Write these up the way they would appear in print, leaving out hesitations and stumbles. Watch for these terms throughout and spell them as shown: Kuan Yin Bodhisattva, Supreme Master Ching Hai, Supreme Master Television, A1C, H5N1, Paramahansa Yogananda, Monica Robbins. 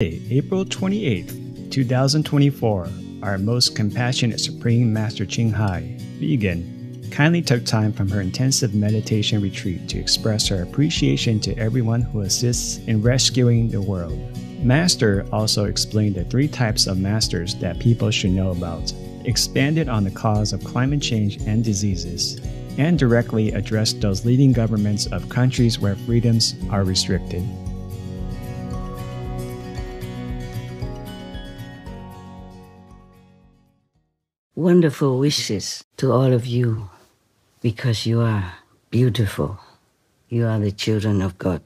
April 28, 2024, our most compassionate Supreme Master Ching Hai, vegan, kindly took time from her intensive meditation retreat to express her appreciation to everyone who assists in rescuing the world. Master also explained the three types of masters that people should know about, expanded on the cause of climate change and diseases, and directly addressed those leading governments of countries where freedoms are restricted. Wonderful wishes to all of you, because you are beautiful. You are the children of God.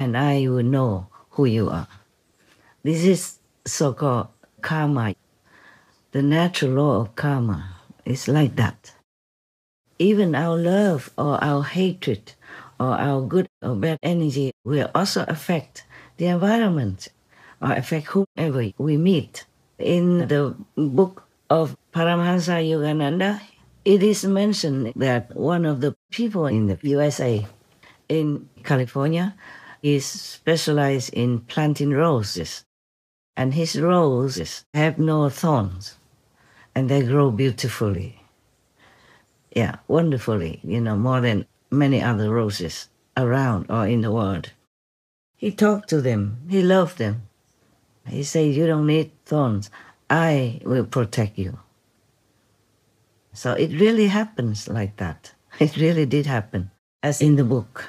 And I will know who you are. This is so-called karma, the natural law of karma. It's like that. Even our love or our hatred or our good or bad energy will also affect the environment or affect whoever we meet. In the book of Paramahansa Yogananda, it is mentioned that one of the people in the USA, in California, is specialized in planting roses. And his roses have no thorns, and they grow beautifully. Yeah, wonderfully, more than many other roses around or in the world. He talked to them. He loved them. He said, you don't need thorns. I will protect you. So it really happens like that. It really did happen, as in the book.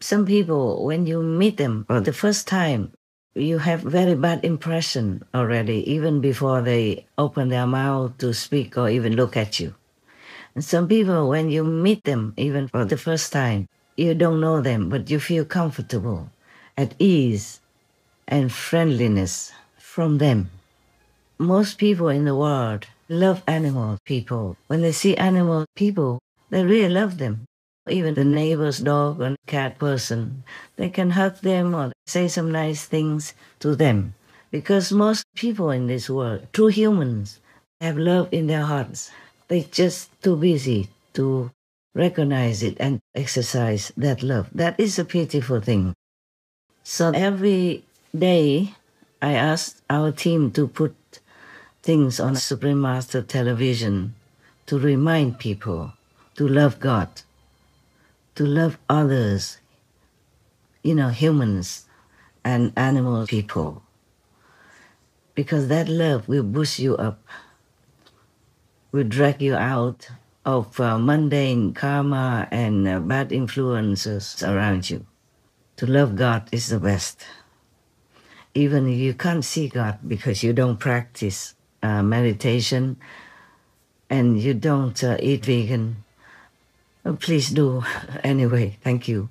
Some people, when you meet them for the first time, you have very bad impression already, even before they open their mouth to speak or even look at you. And some people, when you meet them, even for the first time, you don't know them, but you feel comfortable, at ease, and friendliness from them. Most people in the world love animal people. When they see animal people, they really love them. Even the neighbor's dog or cat person, they can hug them or say some nice things to them. Because most people in this world, true humans, have love in their hearts. They're just too busy to recognize it and exercise that love. That is a pitiful thing. So every day, I asked our team to put things on Supreme Master Television to remind people to love God, to love others, humans and animal people. Because that love will boost you up, will drag you out of mundane karma and bad influences around you. To love God is the best. Even if you can't see God because you don't practice meditation and you don't eat vegan, please do anyway, thank you.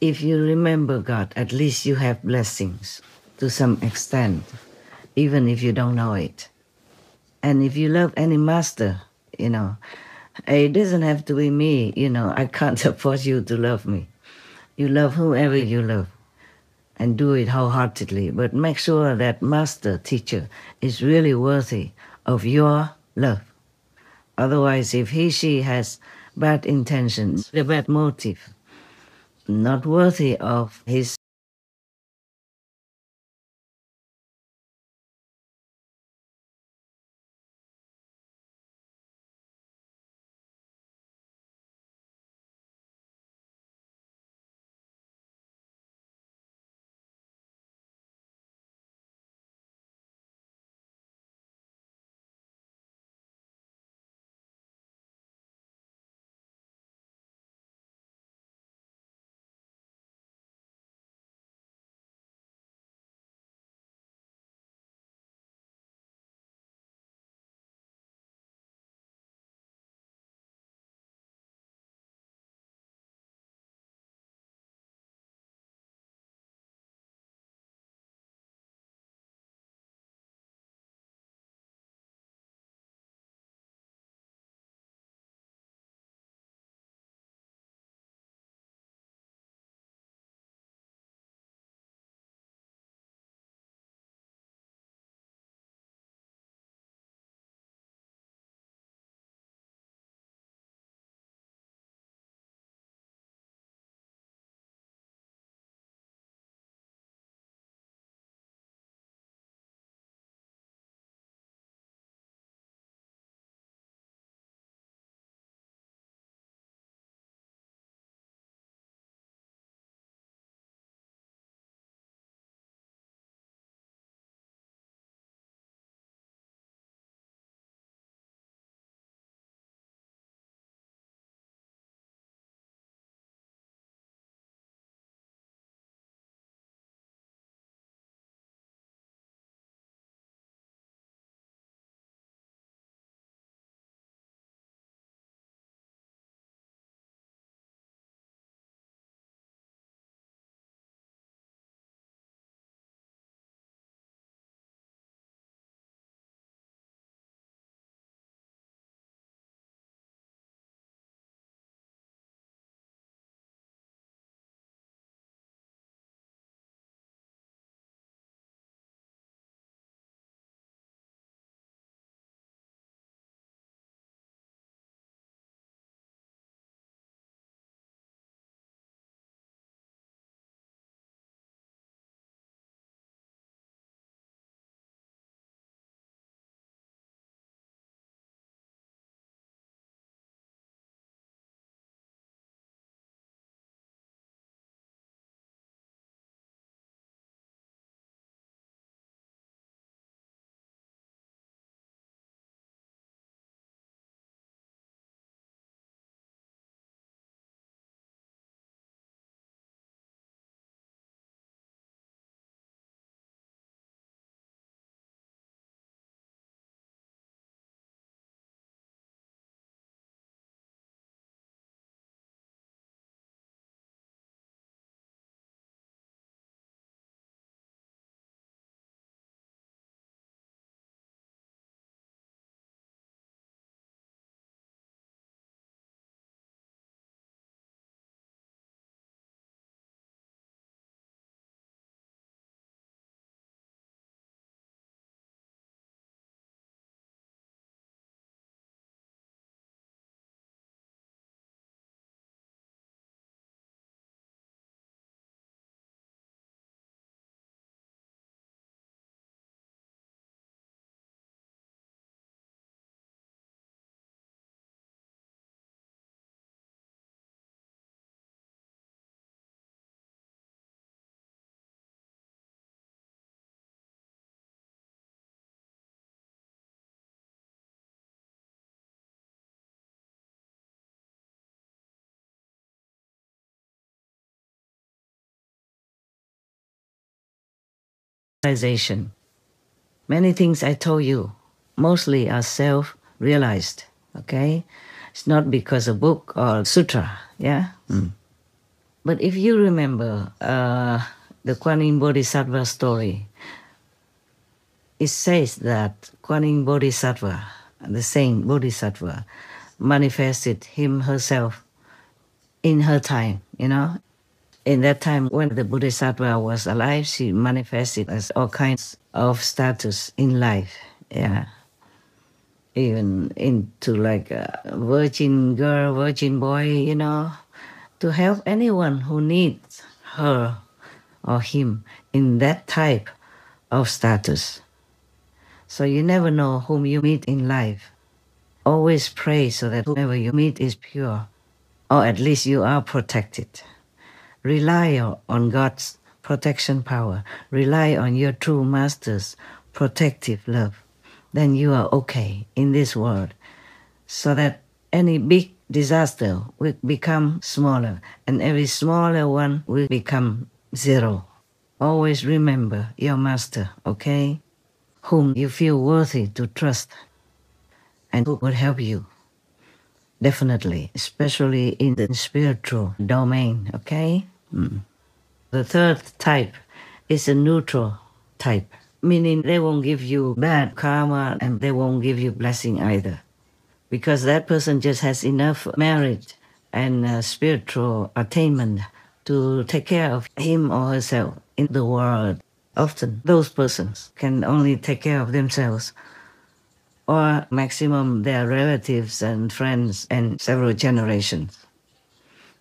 If you remember God, at least you have blessings to some extent, even if you don't know it. And if you love any master, it doesn't have to be me, I can't force you to love me. You love whoever you love and do it wholeheartedly, but make sure that master teacher is really worthy of your love. Otherwise, if he, she has bad intentions, the bad motive, not worthy of his realization. Many things I told you mostly are self-realized, okay? It's not because of book or sutra, yeah? Mm. But if you remember the Kuan Yin Bodhisattva story, it says that Kuan Yin Bodhisattva, the saint Bodhisattva, manifested herself in her time, you know? In that time when the Bodhisattva was alive, she manifested as all kinds of status in life, yeah. Even into like a virgin girl, virgin boy, you know, to help anyone who needs her or him in that type of status. So you never know whom you meet in life. Always pray so that whoever you meet is pure, or at least you are protected. Rely on God's protection power. Rely on your true master's protective love. Then you are okay in this world, so that any big disaster will become smaller, and every smaller one will become zero. Always remember your master, okay? Whom you feel worthy to trust and who will help you. Definitely, especially in the spiritual domain, okay? Mm. The third type is a neutral type, meaning they won't give you bad karma and they won't give you blessing either, because that person just has enough merit and spiritual attainment to take care of him or herself in the world. Often those persons can only take care of themselves, or maximum their relatives and friends and several generations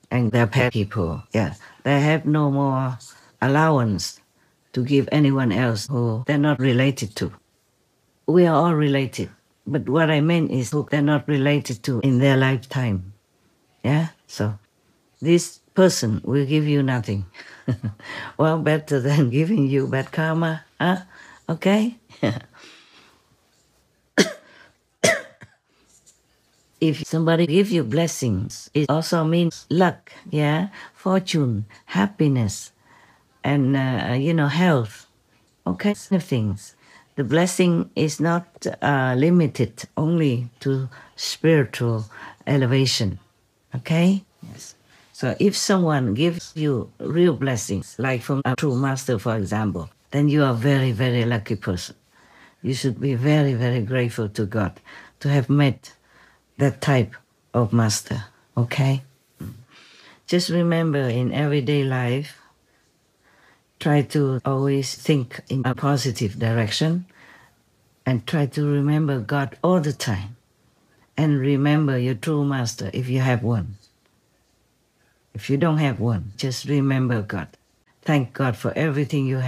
and their pet people, yeah. They have no more allowance to give anyone else who they're not related to. We are all related, but what I meant is who they're not related to in their lifetime, yeah? So this person will give you nothing. Well, better than giving you bad karma, huh? Okay? If somebody gives you blessings, it also means luck, yeah? Fortune, happiness, and, you know, health, all kinds of things. The blessing is not limited only to spiritual elevation, okay? Yes. So if someone gives you real blessings, like from a true master, for example, then you are a very, very lucky person. You should be very, very grateful to God to have met that type of master, okay? Just remember, in everyday life, try to always think in a positive direction and try to remember God all the time, and remember your true master if you have one. If you don't have one, just remember God. Thank God for everything you have.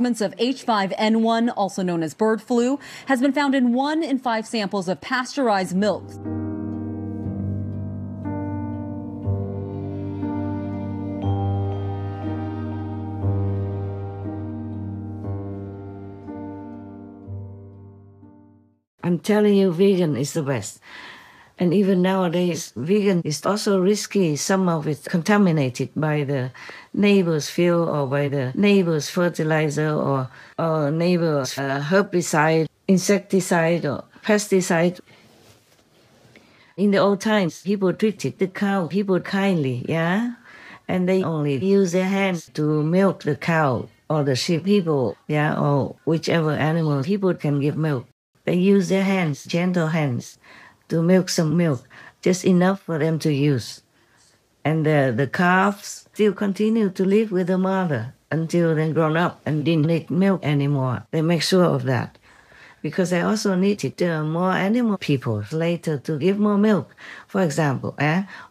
fragments of H5N1, also known as bird flu, has been found in 1 in 5 samples of pasteurized milk. I'm telling you, vegan is the best. And even nowadays, vegan is also risky. Some of it contaminated by the neighbor's fuel or by the neighbor's fertilizer or neighbor's herbicide, insecticide or pesticide. In the old times, people treated the cow, people kindly, yeah? And they only use their hands to milk the cow or the sheep people, yeah? Or whichever animal people can give milk. They use their hands, gentle hands, to milk some milk, just enough for them to use. And the calves still continue to live with the mother until they're grown up and didn't need milk anymore. They make sure of that. Because they also needed more animal people later to give more milk, for example,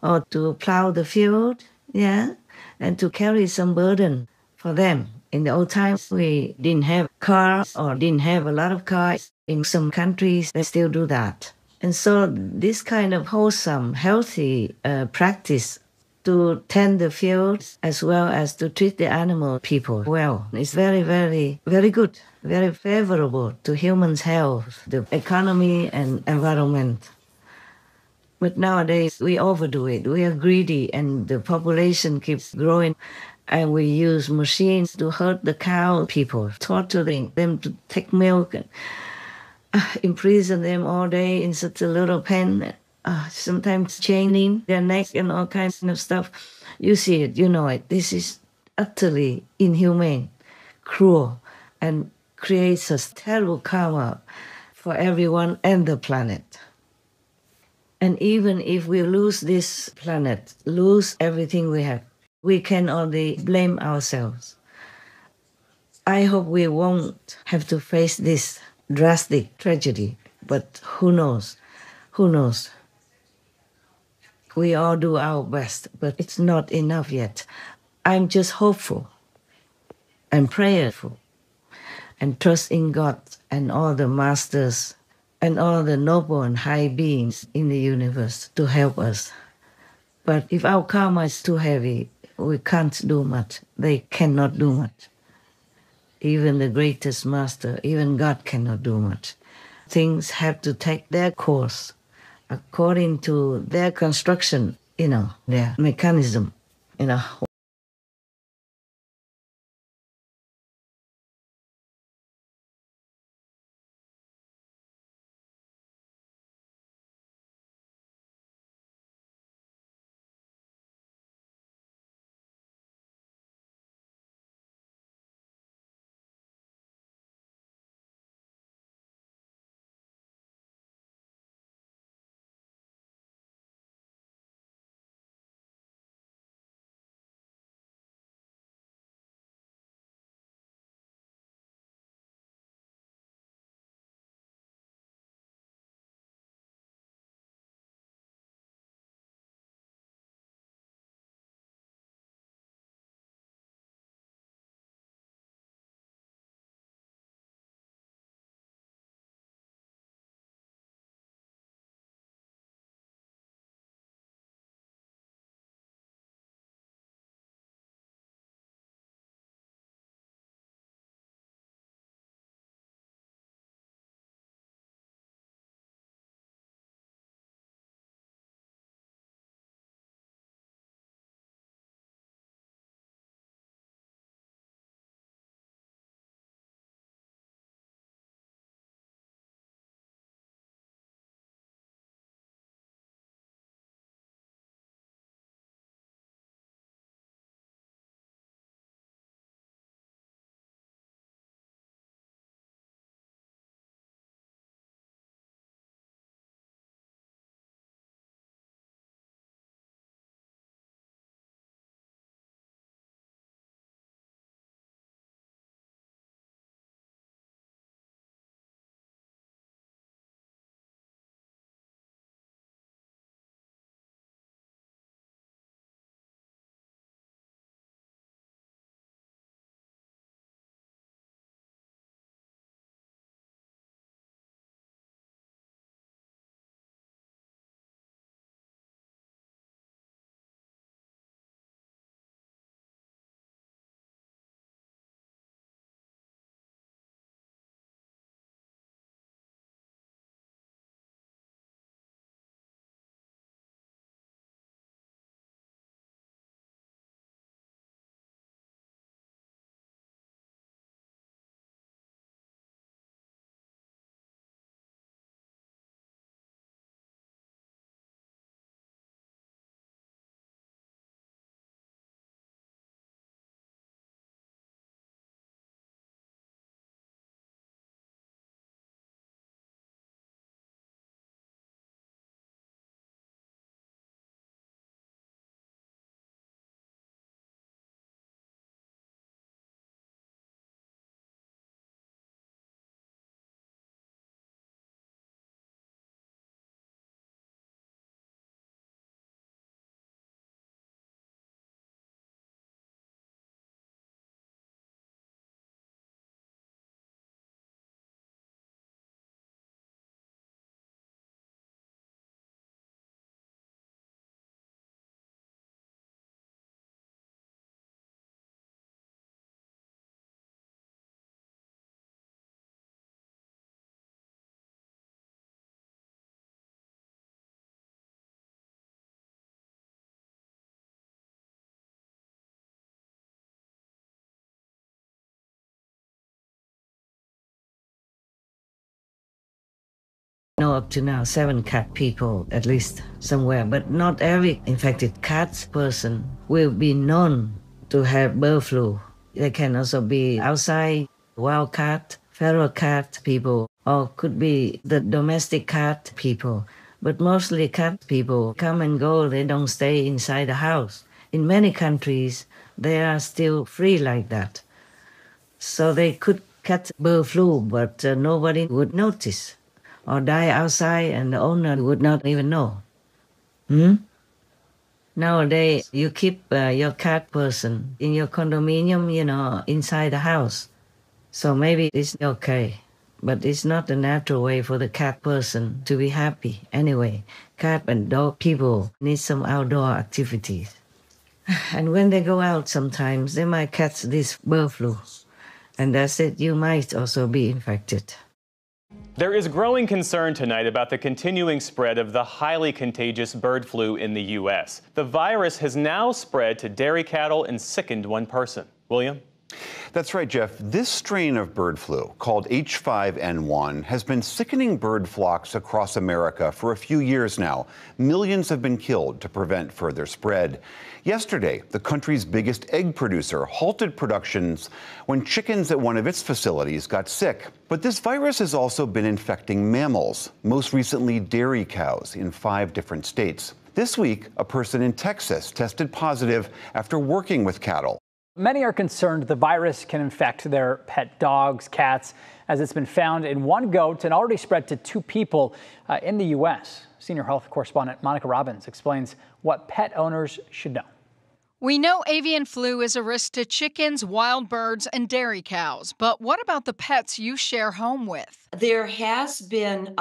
or to plow the field, yeah, and to carry some burden for them. In the old times, we didn't have cars or didn't have a lot of cars. In some countries, they still do that. And so this kind of wholesome, healthy practice to tend the fields as well as to treat the animal people well is very, very, very good, very favorable to human's health, the economy and environment. But nowadays, we overdo it. We are greedy and the population keeps growing. And we use machines to hurt the cow people, torturing them to take milk and imprison them all day in such a little pen, sometimes chaining their neck and all kinds of stuff. You see it, you know it. This is utterly inhumane, cruel, and creates a terrible karma for everyone and the planet. And even if we lose this planet, lose everything we have, we can only blame ourselves. I hope we won't have to face this drastic tragedy, but who knows? Who knows? We all do our best, but it's not enough yet. I'm just hopeful and prayerful and trust in God and all the masters and all the noble and high beings in the universe to help us. But if our karma is too heavy, we can't do much. They cannot do much. Even the greatest master, even God cannot do much. Things have to take their course according to their construction, you know, their mechanism, you know. up to now 7 cat people at least somewhere, but not every infected cat person will be known to have bird flu. They can also be outside, wild cat, feral cat people, or could be the domestic cat people. But mostly cat people come and go, they don't stay inside the house. In many countries, they are still free like that. So they could catch bird flu, but nobody would notice, or die outside and the owner would not even know. Nowadays, you keep your cat person in your condominium, you know, inside the house. So maybe it's okay. But it's not the natural way for the cat person to be happy. Anyway, cat and dog people need some outdoor activities. And when they go out sometimes, they might catch this bird flu. And that's it, you might also be infected. There is growing concern tonight about the continuing spread of the highly contagious bird flu in the U.S. The virus has now spread to dairy cattle and sickened one person. William? That's right, Jeff. This strain of bird flu, called H5N1, has been sickening bird flocks across America for a few years now. Millions have been killed to prevent further spread. Yesterday, the country's biggest egg producer halted productions when chickens at one of its facilities got sick. But this virus has also been infecting mammals, most recently dairy cows, in 5 different states. This week, a person in Texas tested positive after working with cattle. Many are concerned the virus can infect their pet dogs, cats, as it's been found in 1 goat and already spread to 2 people in the U.S. Senior health correspondent Monica Robbins explains what pet owners should know. We know avian flu is a risk to chickens, wild birds, and dairy cows, but what about the pets you share home with? There has been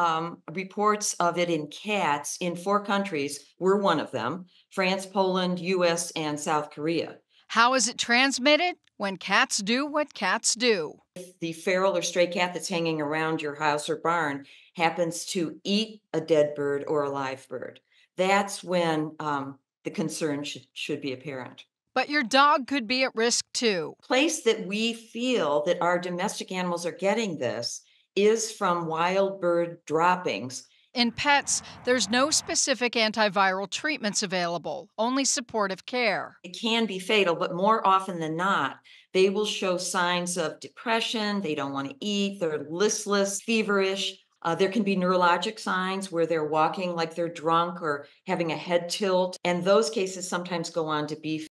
reports of it in cats in 4 countries. We're one of them: France, Poland, U.S., and South Korea. How is it transmitted? When cats do what cats do. If the feral or stray cat that's hanging around your house or barn happens to eat a dead bird or a live bird, that's when the concern should be apparent. But your dog could be at risk too. The place that we feel that our domestic animals are getting this is from wild bird droppings. In pets, there's no specific antiviral treatments available, only supportive care. It can be fatal, but more often than not, they will show signs of depression, they don't want to eat, they're listless, feverish. There can be neurologic signs where they're walking like they're drunk or having a head tilt, and those cases sometimes go on to be fatal.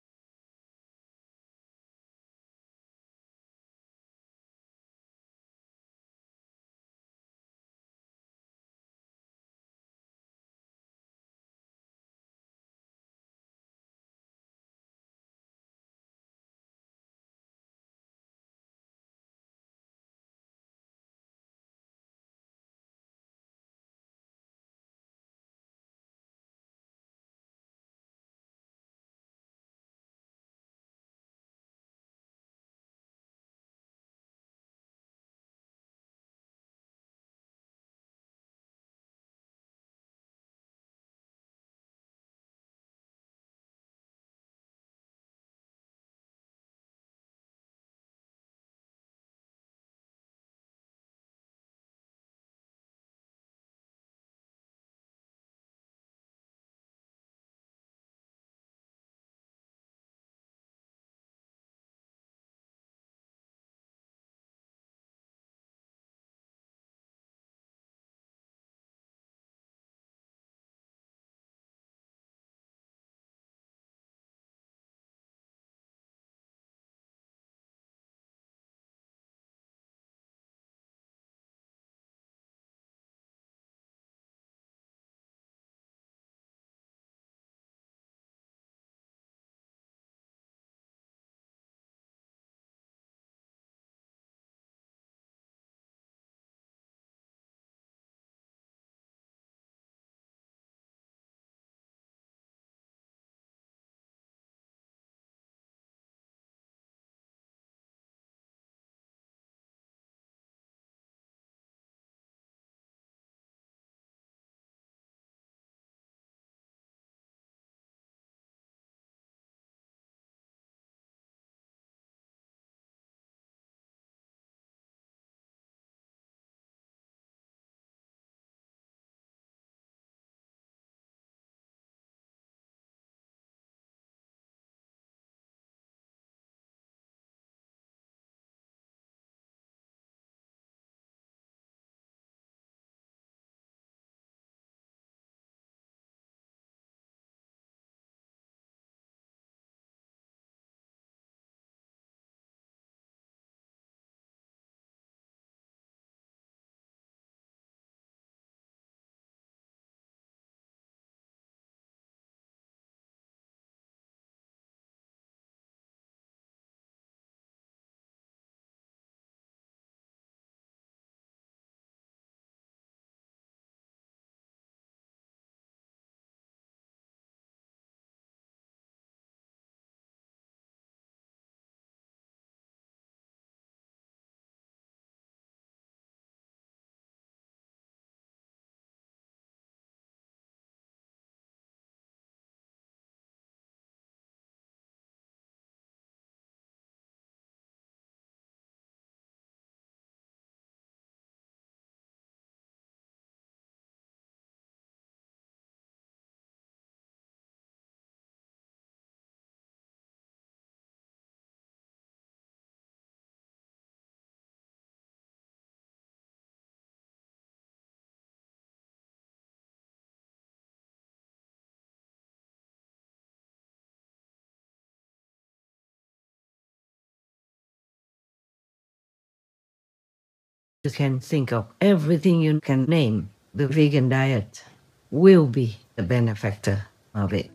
you can think of, everything you can name, the vegan diet will be the benefactor of it.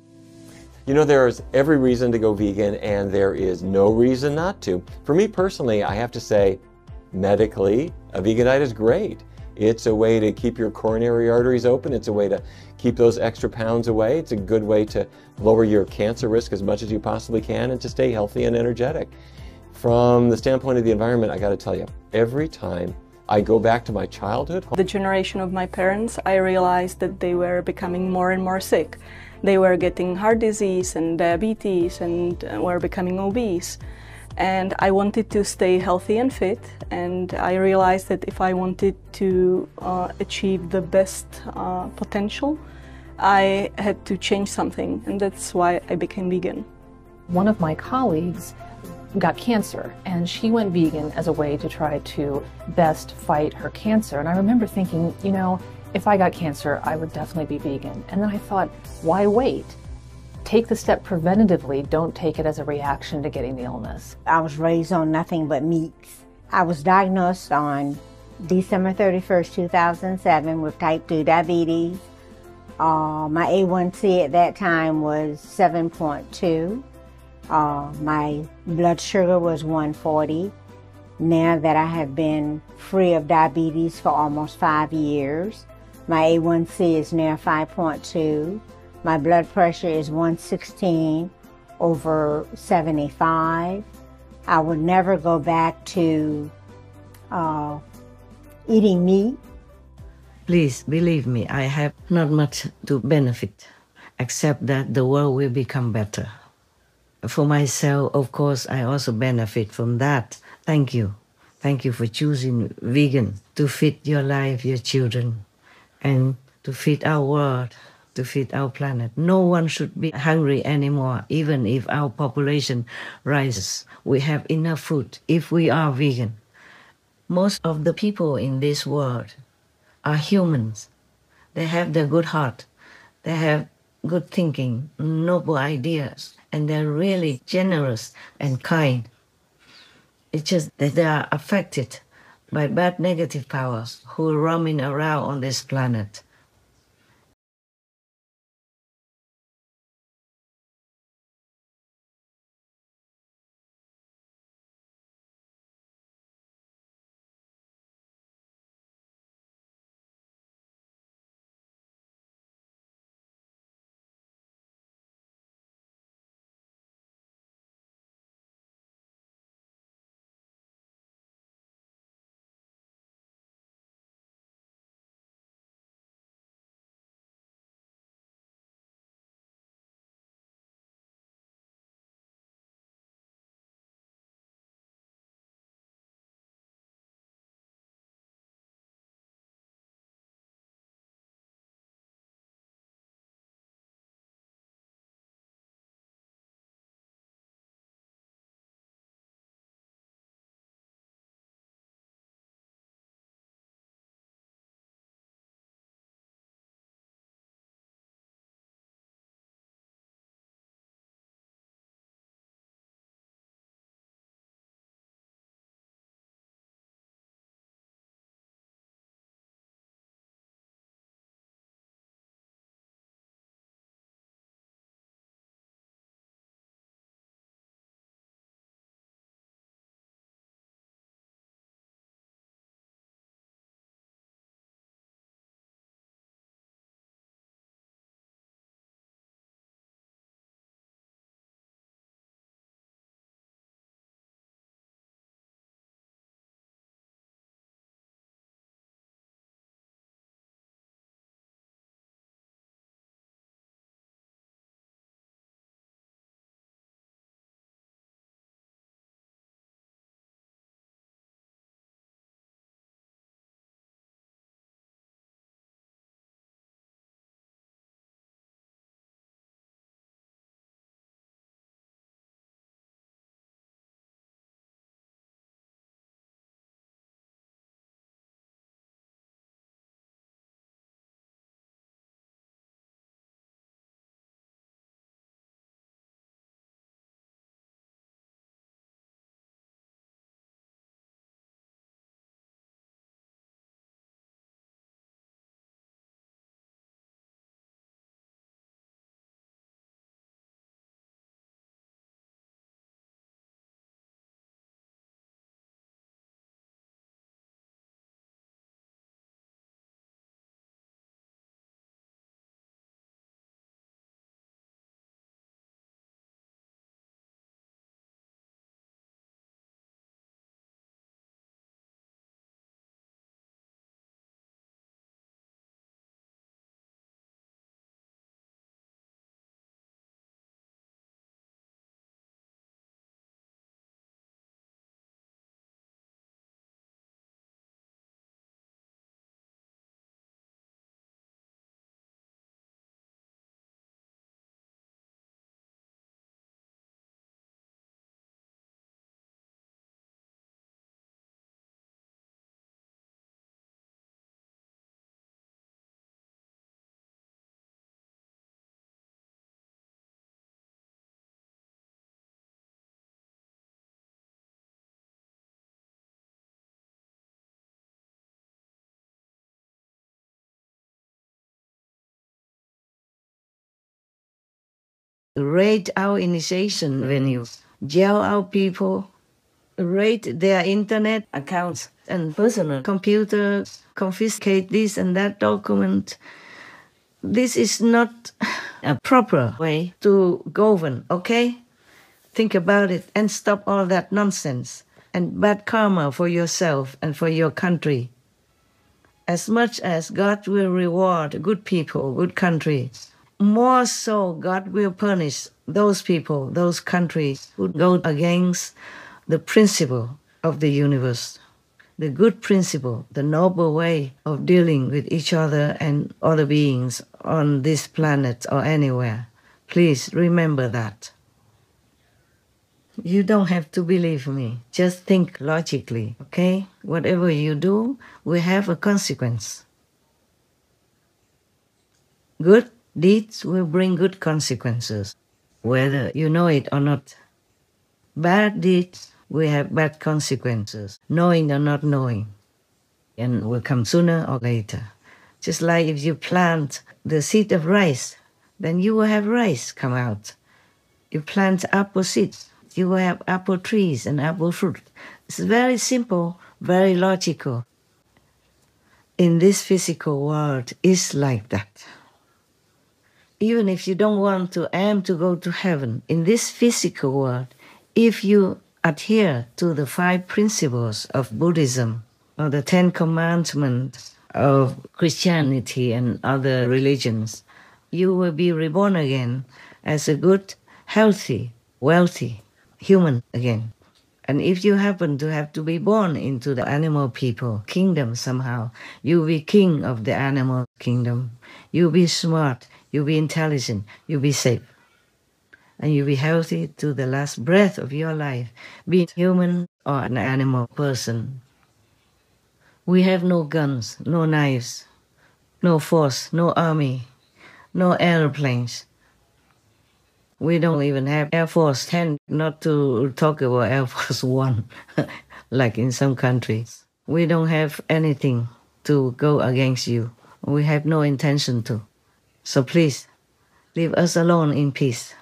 You know, there is every reason to go vegan and there is no reason not to. For me personally, I have to say, medically, a vegan diet is great. It's a way to keep your coronary arteries open. It's a way to keep those extra pounds away. It's a good way to lower your cancer risk as much as you possibly can and to stay healthy and energetic. From the standpoint of the environment, I got to tell you, every time I go back to my childhood home. The generation of my parents, I realized that they were becoming more and more sick. They were getting heart disease and diabetes and were becoming obese. And I wanted to stay healthy and fit, and I realized that if I wanted to achieve the best potential, I had to change something, and that's why I became vegan. One of my colleagues got cancer, and she went vegan as a way to try to best fight her cancer. And I remember thinking, you know, if I got cancer, I would definitely be vegan. And then I thought, why wait? Take the step preventatively, don't take it as a reaction to getting the illness. I was raised on nothing but meats. I was diagnosed on December 31st, 2007 with type 2 diabetes. My A1C at that time was 7.2. My blood sugar was 140. Now that I have been free of diabetes for almost 5 years, my A1C is now 5.2. My blood pressure is 116/75. I would never go back to eating meat. Please believe me, I have not much to benefit, except that the world will become better. For myself, of course, I also benefit from that. Thank you. Thank you for choosing vegan to fit your life, your children, and to fit our world. To feed our planet. No one should be hungry anymore, even if our population rises. We have enough food if we are vegan. Most of the people in this world are humans. They have their good heart. They have good thinking, noble ideas, and they're really generous and kind. It's just that they are affected by bad negative powers who are roaming around on this planet. rate our initiation venues, jail our people, raid their internet accounts and personal computers, confiscate this and that document. This is not a proper way to govern, okay? Think about it and stop all that nonsense and bad karma for yourself and for your country. As much as God will reward good people, good countries, more so God will punish those people, those countries who go against the principle of the universe, the good principle, the noble way of dealing with each other and other beings on this planet or anywhere. Please remember that. You don't have to believe me. Just think logically, okay? Whatever you do will have a consequence. Good deeds will bring good consequences, whether you know it or not. Bad deeds will have bad consequences, knowing or not knowing, and will come sooner or later. Just like if you plant the seed of rice, then you will have rice come out. You plant apple seeds, you will have apple trees and apple fruit. It's very simple, very logical. In this physical world, it's like that. Even if you don't want to aim to go to heaven, in this physical world, if you adhere to the 5 principles of Buddhism or the 10 commandments of Christianity and other religions, you will be reborn again as a good, healthy, wealthy human again. And if you happen to have to be born into the animal people kingdom somehow, you'll be king of the animal kingdom. You'll be smart, you'll be intelligent, you'll be safe. And you'll be healthy to the last breath of your life, be it human or an animal person. We have no guns, no knives, no force, no army, no airplanes. We don't even have Air Force 10, not to talk about Air Force 1, like in some countries. We don't have anything to go against you. We have no intention to. So please, leave us alone in peace.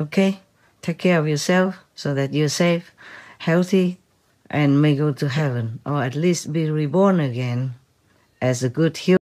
Okay? Take care of yourself so that you're safe, healthy, and may go to heaven, or at least be reborn again as a good human.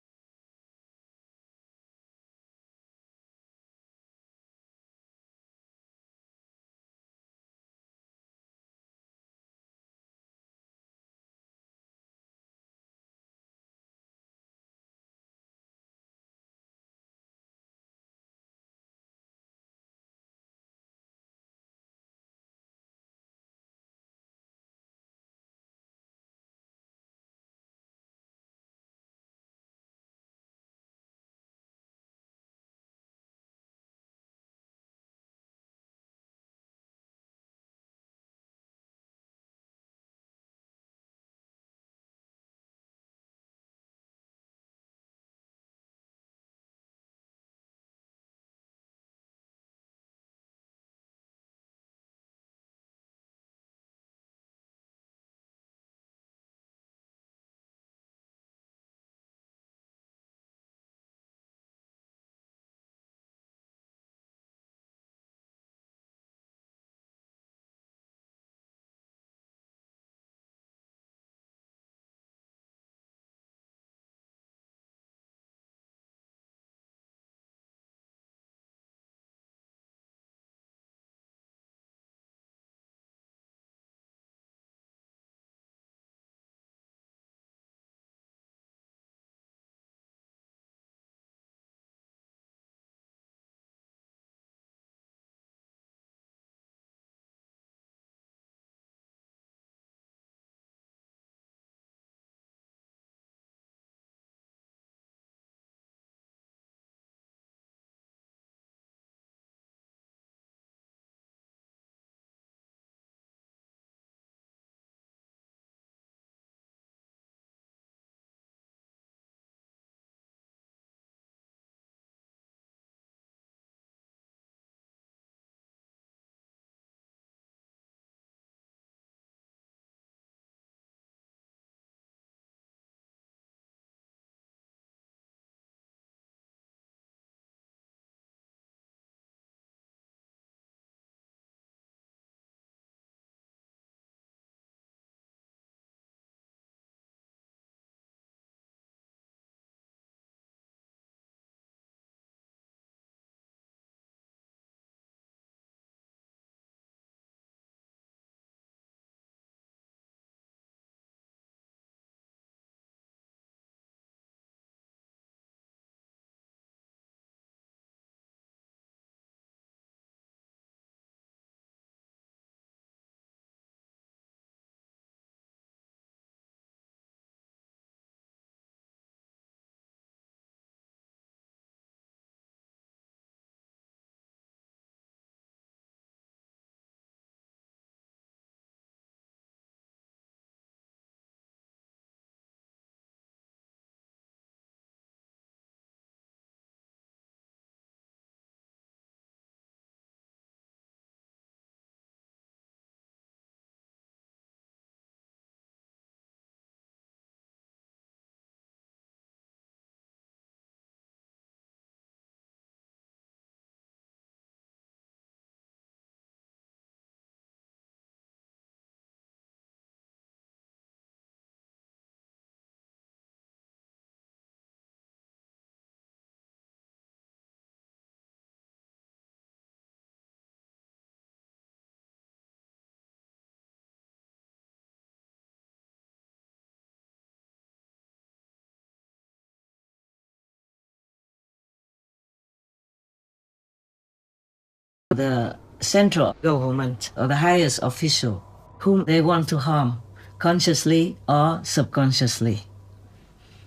the central government or the highest official whom they want to harm, consciously or subconsciously,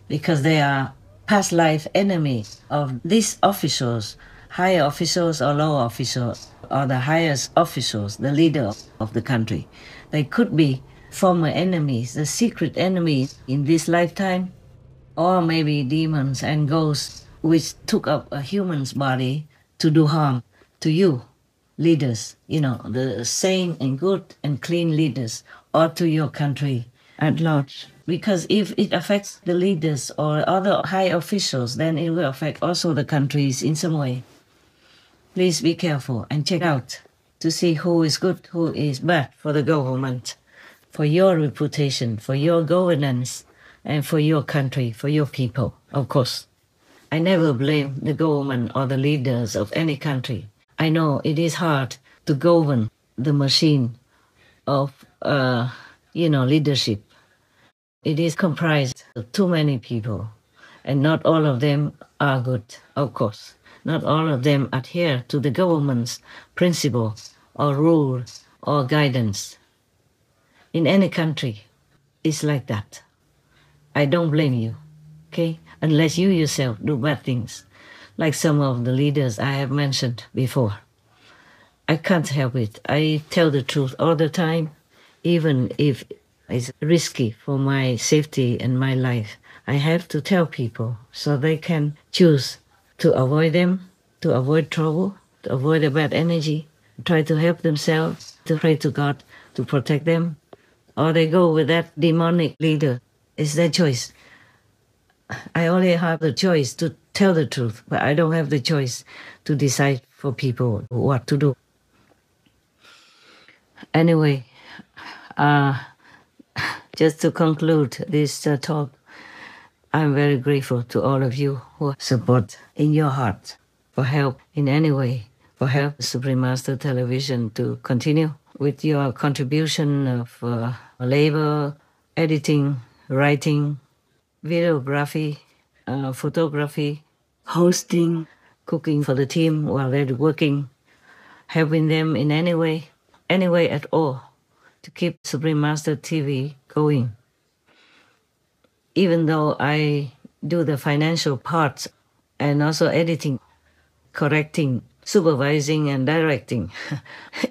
because they are past life enemies of these officials, higher officials or lower officials, or the highest officials, the leader of the country. They could be former enemies, the secret enemies in this lifetime, or maybe demons and ghosts which took up a human's body to do harm to you, leaders, you know, the sane and good and clean leaders, or to your country at large. Because if it affects the leaders or other high officials, then it will affect also the countries in some way. Please be careful and check out to see who is good, who is bad for the government, for your reputation, for your governance, and for your country, for your people, of course. I never blame the government or the leaders of any country. I know it is hard to govern the machine of, leadership. It is comprised of too many people, and not all of them are good, of course. Not all of them adhere to the government's principle or rule or guidance. In any country, it's like that. I don't blame you, okay? Unless you yourself do bad things, like some of the leaders I have mentioned before. I can't help it. I tell the truth all the time, even if it's risky for my safety and my life. I have to tell people so they can choose to avoid them, to avoid trouble, to avoid the bad energy, try to help themselves, to pray to God to protect them, or they go with that demonic leader. It's their choice. I only have the choice to tell the truth, but I don't have the choice to decide for people what to do. Anyway, just to conclude this talk, I'm very grateful to all of you who support in your heart for help in any way, for help Supreme Master Television to continue with your contribution of labor, editing, writing, videography, photography, hosting, cooking for the team while they're working, helping them in any way at all, to keep Supreme Master TV going. Even though I do the financial parts and also editing, correcting, supervising and directing,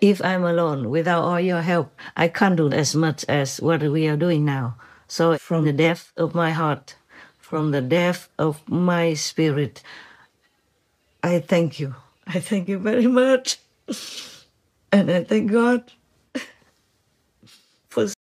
if I'm alone without all your help, I can't do as much as what we are doing now. So from the depth of my heart, from the depth of my spirit, I thank you. I thank you very much. And I thank God.